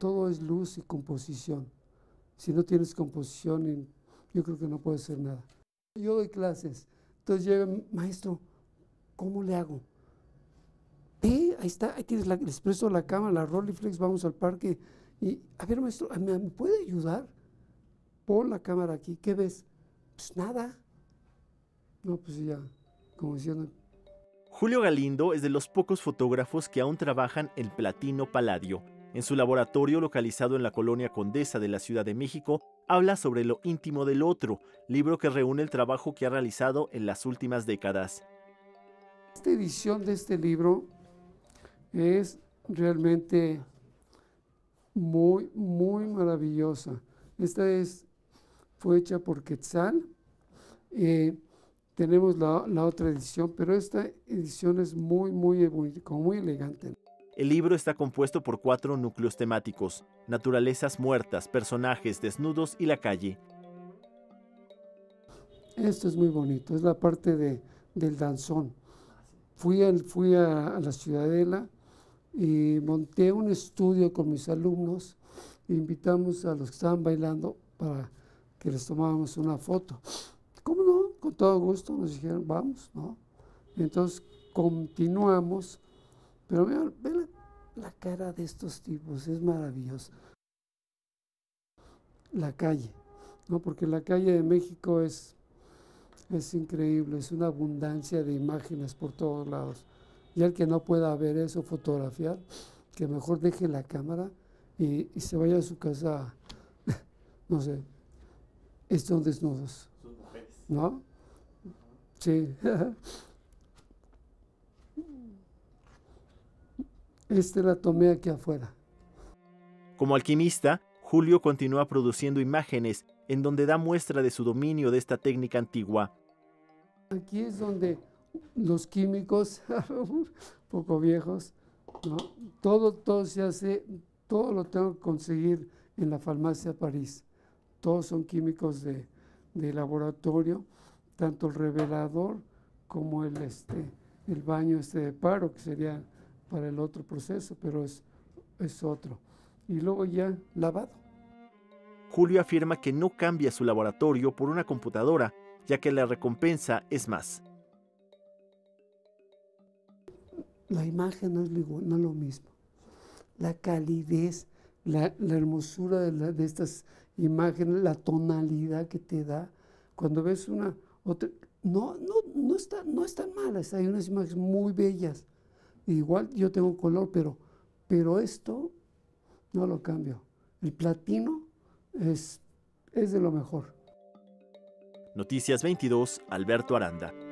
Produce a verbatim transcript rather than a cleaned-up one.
todo es luz y composición. Si no tienes composición, yo creo que no puedes hacer nada. Yo doy clases, entonces llega, maestro, ¿cómo le hago? Ve, ahí está, ahí tienes la, el expreso, la cama, la Rolleiflex, vamos al parque. Y, a ver, maestro, ¿me, me puede ayudar? Pon la cámara aquí, ¿qué ves? Pues nada. No, pues ya, como diciendo. Julio Galindo es de los pocos fotógrafos que aún trabajan en Platino Palladio. En su laboratorio, localizado en la Colonia Condesa de la Ciudad de México, habla sobre Lo íntimo del otro, libro que reúne el trabajo que ha realizado en las últimas décadas. Esta edición de este libro es realmente muy, muy maravillosa. Esta es, fue hecha por Quetzal. Eh, tenemos la, la otra edición, pero esta edición es muy, muy, muy, muy elegante. El libro está compuesto por cuatro núcleos temáticos: naturalezas muertas, personajes desnudos y la calle. Esto es muy bonito, es la parte de, del danzón. Fui, al, fui a, a la Ciudadela y monté un estudio con mis alumnos. E invitamos a los que estaban bailando para que les tomáramos una foto. ¿Cómo no? Con todo gusto nos dijeron, vamos, ¿no? Entonces continuamos. Pero vean, ve la, la cara de estos tipos, es maravilloso. La calle, ¿no? Porque la calle de México es, es increíble, es una abundancia de imágenes por todos lados. Y al que no pueda ver eso, fotografiar, que mejor deje la cámara y, y se vaya a su casa, no sé, están desnudos, ¿no? Sí. Este la tomé aquí afuera. Como alquimista, Julio continúa produciendo imágenes en donde da muestra de su dominio de esta técnica antigua. Aquí es donde los químicos, poco viejos, ¿no? todo, todo se hace, todo lo tengo que conseguir en la farmacia París. Todos son químicos de, de laboratorio, tanto el revelador como el, este, el baño este de paro, que sería para el otro proceso, pero es, es otro. Y luego ya lavado. Julio afirma que no cambia su laboratorio por una computadora, ya que la recompensa es más. La imagen no es lo, no es lo mismo. La calidez, la, la hermosura de, la, de estas imágenes, la tonalidad que te da. Cuando ves una, otra, no, no, no, está, no están malas, hay unas imágenes muy bellas. Igual yo tengo color, pero, pero esto no lo cambio. El platino es, es de lo mejor. Noticias veintidós, Alberto Aranda.